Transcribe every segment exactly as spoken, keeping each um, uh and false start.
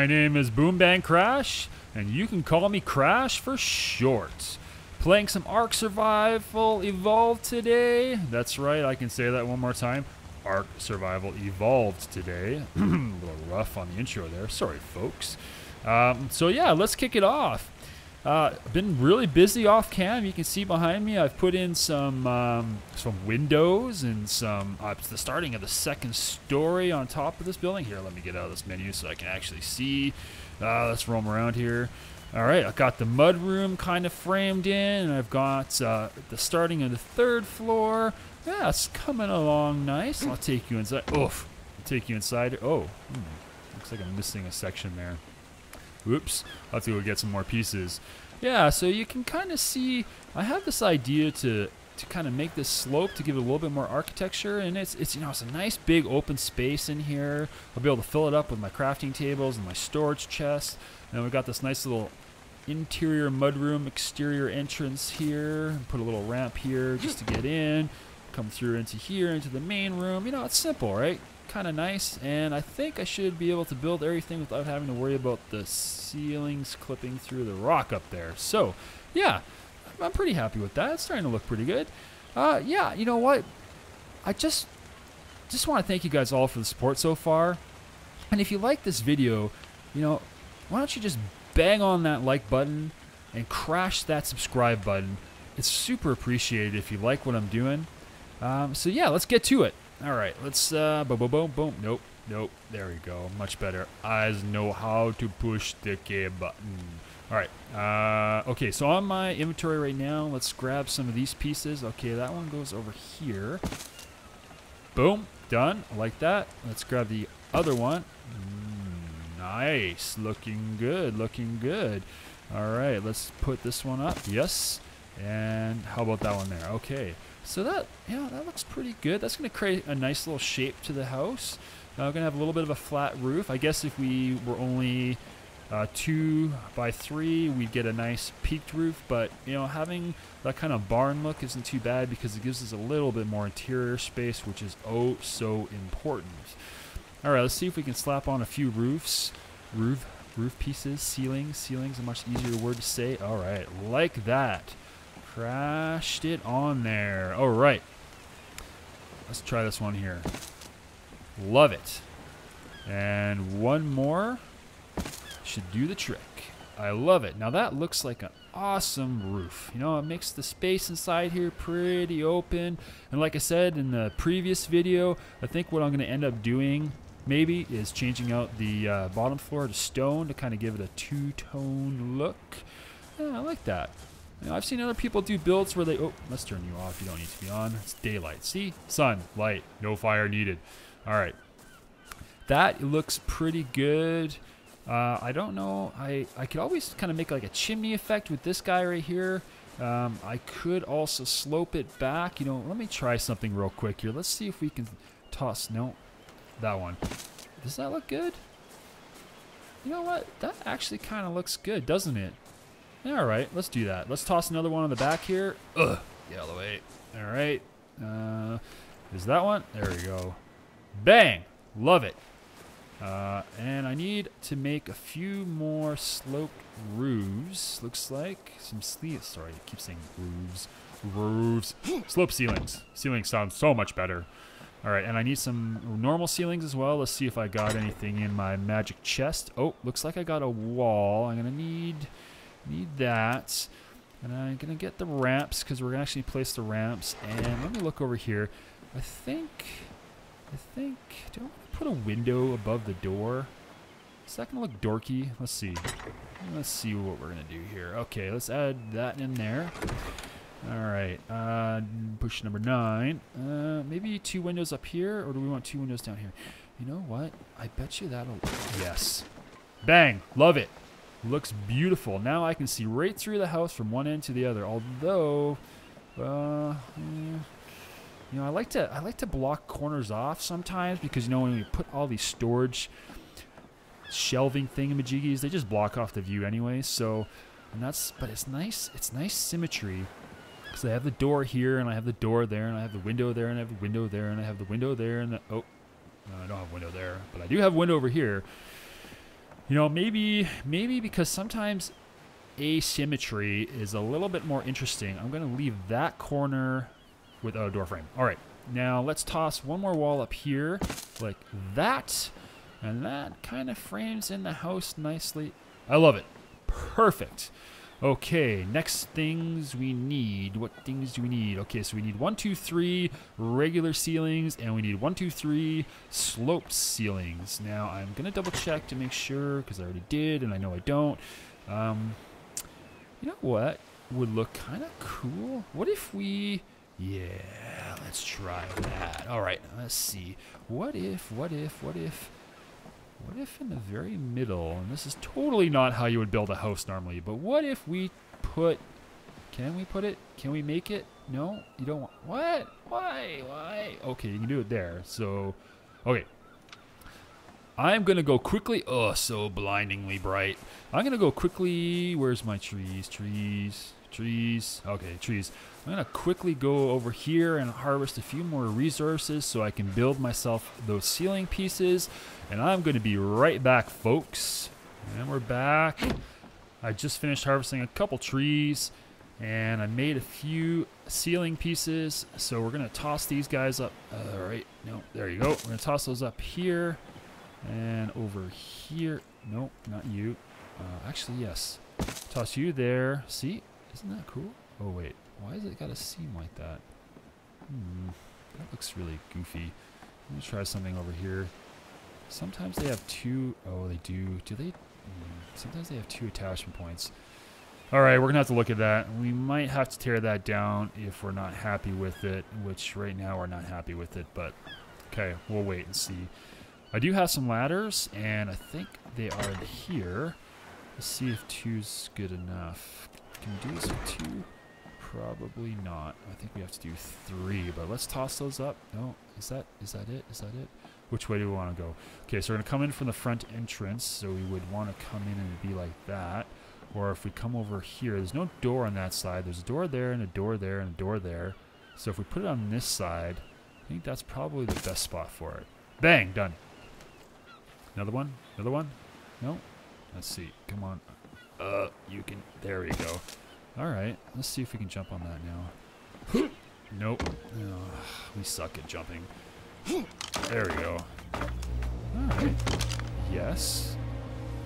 My name is Boom Bang Crash, and you can call me Crash for short. Playing some ARK Survival Evolved today. That's right, I can say that one more time. ARK Survival Evolved today. A little rough on the intro there, sorry folks. Um, so yeah, let's kick it off. Uh, been really busy off cam. You can see behind me I've put in some um, some windows and some uh, it's the starting of the second story on top of this building. Here, let me get out of this menu so I can actually see. Uh, let's roam around here. Alright, I've got the mud room kind of framed in, and I've got uh, the starting of the third floor. Yeah, it's coming along nice. I'll take you inside. Oof. I'll take you inside. Oh, hmm. Looks like I'm missing a section there. Oops, I'll have to go get some more pieces. Yeah, so you can kind of see, I have this idea to to kind of make this slope to give it a little bit more architecture, and it's, it's you know, it's a nice big open space in here. I'll be able to fill it up with my crafting tables and my storage chest. And we've got this nice little interior mudroom, exterior entrance here. Put a little ramp here just to get in. Come through into here, into the main room. You know, it's simple, right? Kind of nice, and I think I should be able to build everything without having to worry about the ceilings clipping through the rock up there. So yeah, I'm pretty happy with that. It's starting to look pretty good. Uh, yeah, you know what, I just just want to thank you guys all for the support so far, and if you like this video, you know, why don't you just bang on that like button and crash that subscribe button. It's super appreciated if you like what I'm doing. Um, so yeah, let's get to it. All right, let's, uh, boom, boom, boom, boom. Nope, nope, there we go, much better. I know how to push the K button. All right, uh, okay, so on my inventory right now, let's grab some of these pieces. Okay, that one goes over here. Boom, done, I like that. Let's grab the other one. Mm, nice, looking good, looking good. All right, let's put this one up, yes. And how about that one there? Okay, so that, yeah, that looks pretty good. That's going to create a nice little shape to the house. Now we're going to have a little bit of a flat roof. I guess if we were only uh, two by three, we'd get a nice peaked roof. But, you know, having that kind of barn look isn't too bad because it gives us a little bit more interior space, which is oh so important. All right, let's see if we can slap on a few roofs. Roof, roof pieces, ceilings. Ceiling's a much easier word to say. All right, like that. Crashed it on there. All right, let's try this one here. Love it. And one more should do the trick. I love it. Now that looks like an awesome roof. You know, it makes the space inside here pretty open. And like I said in the previous video, I think what I'm going to end up doing maybe is changing out the uh, bottom floor to stone to kind of give it a two-tone look. Yeah, I like that. You know, I've seen other people do builds where they, oh, let's turn you off, you don't need to be on, it's daylight, see? Sun, light, no fire needed. All right, that looks pretty good. Uh, I don't know, I, I could always kind of make like a chimney effect with this guy right here. Um, I could also slope it back, you know, let me try something real quick here. Let's see if we can toss, no, that one. Does that look good? You know what, that actually kind of looks good, doesn't it? All right, let's do that. Let's toss another one on the back here. Ugh, get out of the way. All right, uh, is that one? There we go. Bang, love it. Uh, and I need to make a few more sloped roofs, looks like. Some sleeves, sorry, I keep saying roofs. Roofs, slope ceilings. Ceiling sounds so much better. All right, and I need some normal ceilings as well. Let's see if I got anything in my magic chest. Oh, looks like I got a wall. I'm gonna need... Need that, and I'm gonna get the ramps because we're gonna actually place the ramps. And let me look over here. I think, I think, do I want to put a window above the door? Is that gonna look dorky? Let's see. Let's see what we're gonna do here. Okay, let's add that in there. All right, uh, push number nine. Uh, maybe two windows up here, or do we want two windows down here? You know what? I bet you that'll. Yes. Bang! Love it. Looks beautiful. Now I can see right through the house from one end to the other. Although, uh, you know, I like to I like to block corners off sometimes because, you know, when we put all these storage shelving thingamajiggies, they just block off the view anyway. So, and that's but it's nice. It's nice symmetry because I have the door here and I have the door there and I have the window there and I have the window there and I have the window there and the, oh, no, I don't have a window there, but I do have a window over here. You know, maybe maybe because sometimes asymmetry is a little bit more interesting. I'm going to leave that corner without a door frame. All right, now let's toss one more wall up here like that. And that kind of frames in the house nicely. I love it. Perfect. Okay, next things we need. What things do we need? Okay, so we need one, two, three regular ceilings, and we need one, two, three sloped ceilings. Now, I'm going to double check to make sure, because I already did, and I know I don't. Um, you know what would look kind of cool? What if we... Yeah, let's try that. All right, let's see. What if, what if, what if... What if in the very middle, and this is totally not how you would build a house normally, but what if we put, can we put it? Can we make it? No, you don't want, what? Why? Why? Okay, you can do it there. So, okay. I'm going to go quickly. Oh, so blindingly bright. I'm going to go quickly. Where's my trees? Trees, trees. Okay, trees. I'm going to quickly go over here and harvest a few more resources so I can build myself those ceiling pieces. And I'm going to be right back, folks. And we're back. I just finished harvesting a couple trees and I made a few ceiling pieces. So we're going to toss these guys up. All right. No, there you go. We're going to toss those up here. And over here, nope, not you. Uh, actually, yes. Toss you there. See, isn't that cool? Oh wait, why has it got a seam like that? Hmm, that looks really goofy. Let me try something over here. Sometimes they have two. Oh, they do. Do they? Sometimes they have two attachment points. All right, we're gonna have to look at that. We might have to tear that down if we're not happy with it. Which right now we're not happy with it, but okay, we'll wait and see. I do have some ladders, and I think they are here. Let's see if two's good enough. Can we do this with two? Probably not. I think we have to do three, but let's toss those up. No, is that is that it? Is that it? Which way do we want to go? Okay, so we're going to come in from the front entrance, so we would want to come in and be like that. Or if we come over here, there's no door on that side. There's a door there, and a door there, and a door there. So if we put it on this side, I think that's probably the best spot for it. Bang, done. Another one? Another one? No? Let's see. Come on. Uh, you can... There we go. Alright. Let's see if we can jump on that now. Nope. Ugh, we suck at jumping. There we go. Alright. Yes.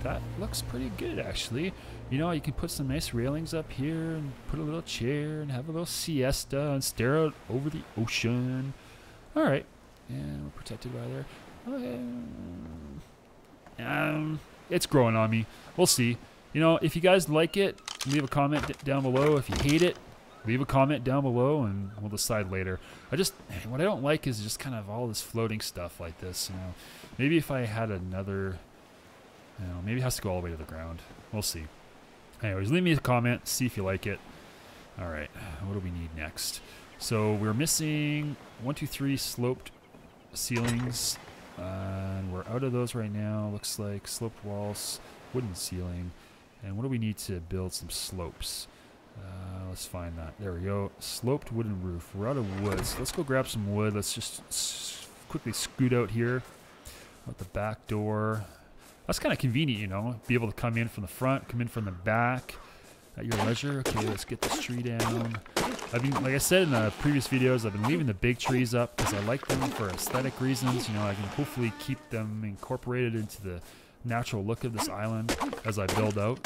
That looks pretty good, actually. You know, you can put some nice railings up here and put a little chair and have a little siesta and stare out over the ocean. Alright. And we're protected by there. Okay. Um, it's growing on me. We'll see. You know, if you guys like it, leave a comment d down below. If you hate it, leave a comment down below, and we'll decide later. I just, what I don't like is just kind of all this floating stuff like this. You know, maybe if I had another, you know, maybe it has to go all the way to the ground. We'll see. Anyways, leave me a comment. See if you like it. All right, what do we need next? So we're missing one, two, three sloped ceilings. Uh, and we're out of those right now. Looks like sloped walls, wooden ceiling. And what do we need to build some slopes? Uh, let's find that. There we go. Sloped wooden roof. We're out of wood. So let's go grab some wood. Let's just s quickly scoot out here. Out the back door. That's kind of convenient, you know. Be able to come in from the front, come in from the back. At your leisure. Okay, let's get this tree down. I've been, like I said in the previous videos, I've been leaving the big trees up because I like them for aesthetic reasons. You know, I can hopefully keep them incorporated into the natural look of this island as I build out.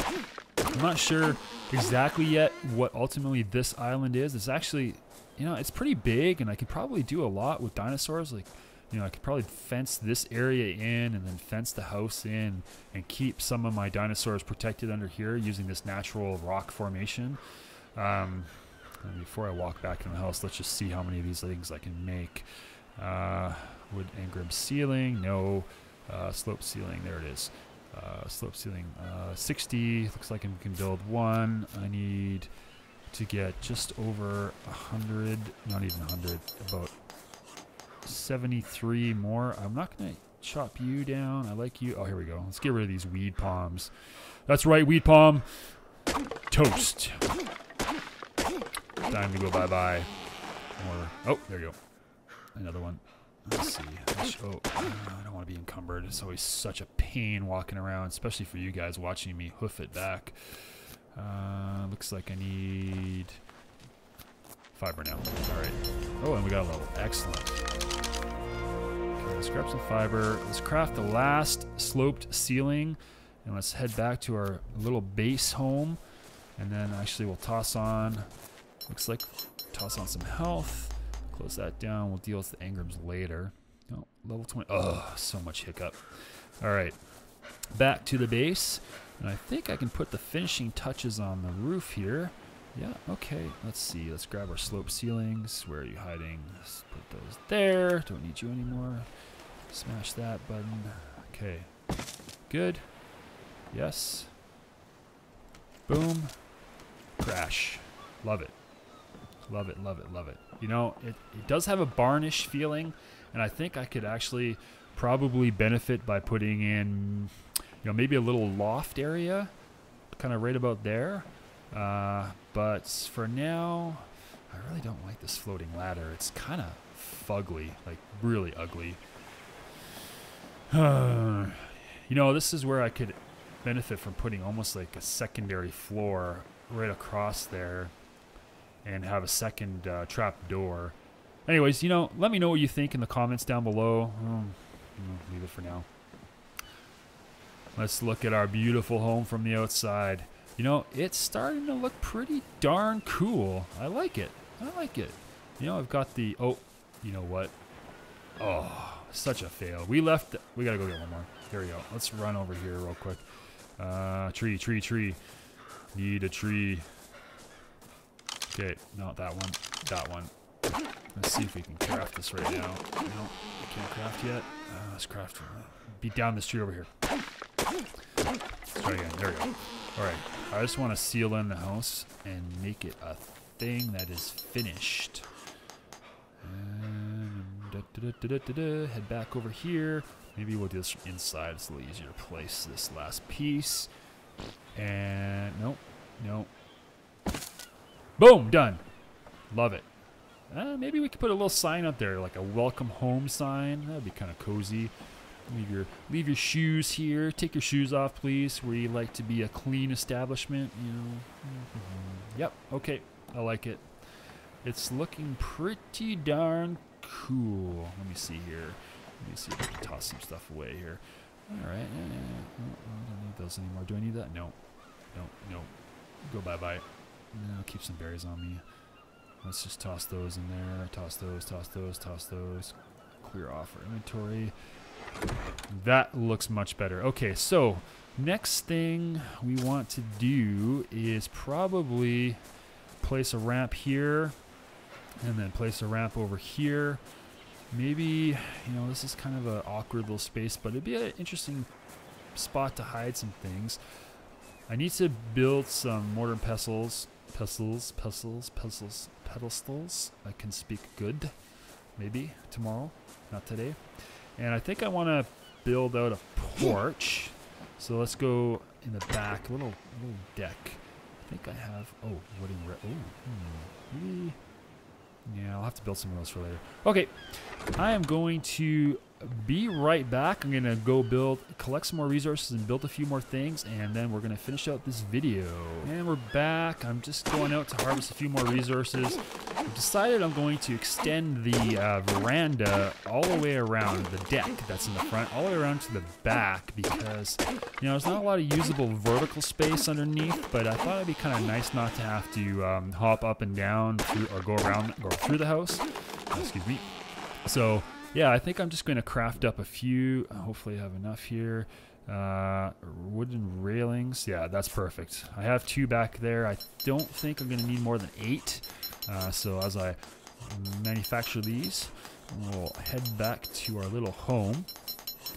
I'm not sure exactly yet what ultimately this island is. It's actually, you know, it's pretty big and I could probably do a lot with dinosaurs. Like, you know, I could probably fence this area in and then fence the house in and keep some of my dinosaurs protected under here using this natural rock formation. Um, and before I walk back in the house, let's just see how many of these things I can make. Uh, wood Engram ceiling, no. Uh, slope ceiling, there it is. Uh, slope ceiling, uh, sixty. Looks like I can build one. I need to get just over one hundred, not even one hundred, about seventy-three more. I'm not gonna chop you down. I like you. Oh, here we go. Let's get rid of these weed palms. That's right, weed palm. Toast. Time to go bye-bye. More. Oh, there you go. Another one. Let's see. Oh, I don't want to be encumbered. It's always such a pain walking around, especially for you guys watching me hoof it back. Uh, looks like I need fiber now. All right. Oh, and we got a level. Excellent. Okay, let's grab some fiber. Let's craft the last sloped ceiling, and let's head back to our little base home. And then actually we'll toss on, looks like, toss on some health. Close that down. We'll deal with the Engrams later. No, level twenty. Oh, so much hiccup. All right, back to the base. And I think I can put the finishing touches on the roof here. Yeah, okay, let's see. Let's grab our slope ceilings. Where are you hiding? Let's put those there. Don't need you anymore. Smash that button. Okay, good. Yes. Boom. Crash. Love it. Love it, love it, love it. You know, it, it does have a barnish feeling, and I think I could actually probably benefit by putting in, you know, maybe a little loft area, kind of right about there. Uh, but for now, I really don't like this floating ladder. It's kind of fugly, like really ugly. You know, this is where I could benefit from putting almost like a secondary floor right across there, and have a second uh, trap door. Anyways, you know, let me know what you think in the comments down below. Oh, leave it for now. Let's look at our beautiful home from the outside. You know, it's starting to look pretty darn cool. I like it. I like it. You know, I've got the, oh, you know what? Oh, such a fail. We left, the, we gotta go get one more. Here we go. Let's run over here real quick. Uh, tree, tree, tree. Need a tree. Okay, not that one, that one. Let's see if we can craft this right now. No, we can't craft yet. Uh, let's craft. Beat down this tree over here. Let's try again. There we go. All right. I just want to seal in the house and make it a thing that is finished. And da, da, da, da, da, da, da. Head back over here. Maybe we'll do this from inside. It's a little easier to place this last piece. And nope, nope. Boom, done. Love it. Uh, maybe we could put a little sign up there, like a welcome home sign. That'd be kind of cozy. Leave your leave your shoes here. Take your shoes off, please. We like to be a clean establishment, you know. Mm-hmm. Yep. Okay. I like it. It's looking pretty darn cool. Let me see here. Let me see if I can toss some stuff away here. All right. Uh, I don't need those anymore. Do I need that? No. No. No. Go bye bye. No, keep some berries on me. Let's just toss those in there. Toss those, toss those, toss those. Clear off our inventory. That looks much better. Okay, so next thing we want to do is probably place a ramp here and then place a ramp over here. Maybe, you know, this is kind of an awkward little space, but it'd be an interesting spot to hide some things. I need to build some mortar and pestles. Pestles, pestles, pestles, pedestals. I can speak good, maybe tomorrow, not today. And I think I want to build out a porch. So let's go in the back, a little, little deck. I think I have. Oh, what in? Oh, hmm, maybe. Yeah, I'll have to build some of those for later. Okay, I am going to be right back. I'm gonna go build, collect some more resources and build a few more things, and then we're gonna finish out this video. And we're back. I'm just going out to harvest a few more resources. I've decided I'm going to extend the uh, veranda all the way around, the deck that's in the front, all the way around to the back, because, you know, there's not a lot of usable vertical space underneath, but I thought it'd be kind of nice not to have to um, hop up and down through, or go around, or through the house. Oh, excuse me. So, yeah, I think I'm just going to craft up a few. Hopefully I have enough here. Uh, wooden railings. Yeah, that's perfect. I have two back there. I don't think I'm going to need more than eight. Uh, so as I manufacture these, we'll head back to our little home.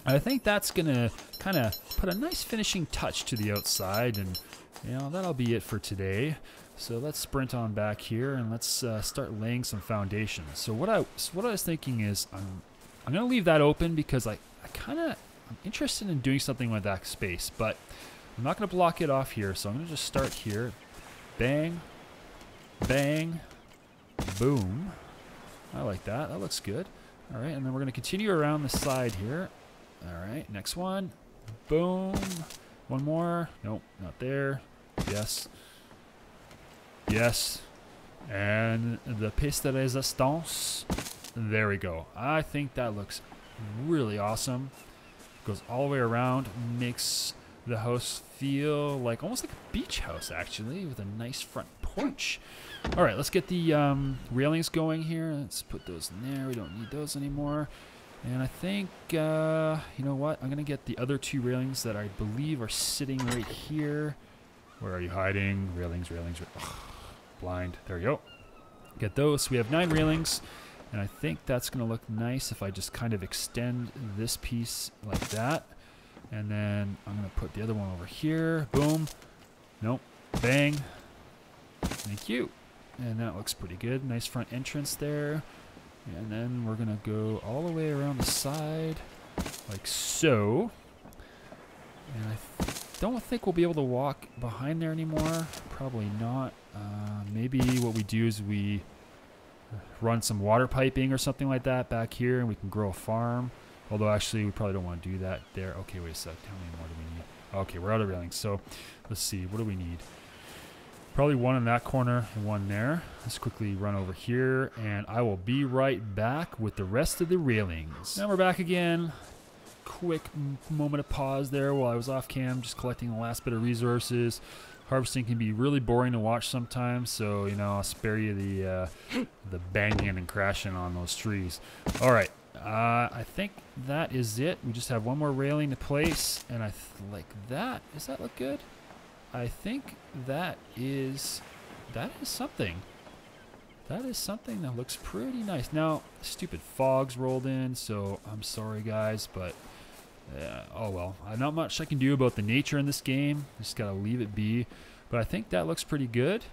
I think that's going to kind of put a nice finishing touch to the outside. And, you know, that'll be it for today. So let's sprint on back here and let's uh, start laying some foundations. So what I so what I was thinking is I'm, I'm going to leave that open because I, I kind of I'm interested in doing something with that space, but I'm not going to block it off here. So I'm going to just start here. Bang, bang, boom. I like that. That looks good. All right, and then we're going to continue around the side here. All right, next one. Boom. One more. Nope, not there. Yes. Yes. And the piste de resistance. There we go. I think that looks really awesome. Goes all the way around, makes the house feel like almost like a beach house, actually, with a nice front porch. All right, let's get the um, railings going here. Let's put those in there. We don't need those anymore. And I think, uh, you know what? I'm going to get the other two railings that I believe are sitting right here. Where are you hiding? Railings, railings. Ra Ugh, blind. There we go. Get those. We have nine railings. And I think that's going to look nice if I just kind of extend this piece like that. And then I'm going to put the other one over here. Boom. Nope. Bang. Thank you. And that looks pretty good. Nice front entrance there. And then we're going to go all the way around the side like so. And I th don't think we'll be able to walk behind there anymore. Probably not. Uh, maybe what we do is we run some water piping or something like that back here, and we can grow a farm. Although actually we probably don't want to do that there. Okay, wait a sec. How many more do we need? Okay, we're out of railings. So let's see. What do we need? Probably one in that corner and one there. Let's quickly run over here, and I will be right back with the rest of the railings. Now we're back again. Quick moment of pause there while I was off cam, just collecting the last bit of resources. Harvesting can be really boring to watch sometimes, so you know, I'll spare you the uh, the banging and crashing on those trees. All right. Uh, I think that is it. We just have one more railing to place, and I th like that. Does that look good? I think that is that is something. That is something that looks pretty nice. Now, stupid fog's rolled in, so I'm sorry, guys, but uh, oh well. Not much I can do about the nature in this game. Just gotta leave it be. But I think that looks pretty good.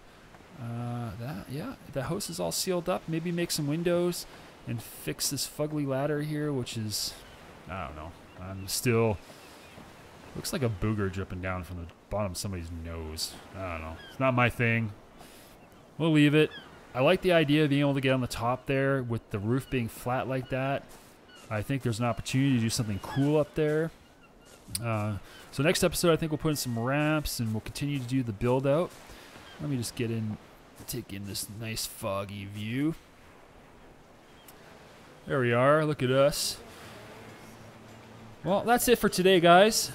Uh, that yeah, the house is all sealed up. Maybe make some windows. And fix this fugly ladder here, which is, I don't know, I'm still, looks like a booger dripping down from the bottom of somebody's nose. I don't know, it's not my thing. We'll leave it. I like the idea of being able to get on the top there with the roof being flat like that. I think there's an opportunity to do something cool up there. Uh, so next episode, I think we'll put in some ramps and we'll continue to do the build out. Let me just get in, take in this nice foggy view. There we are, look at us. Well, that's it for today, guys.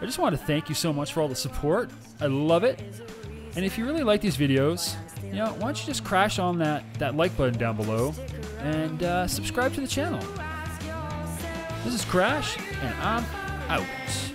I just want to thank you so much for all the support. I love it. And if you really like these videos, you know, why don't you just crash on that, that like button down below and uh, subscribe to the channel. This is Crash, and I'm out.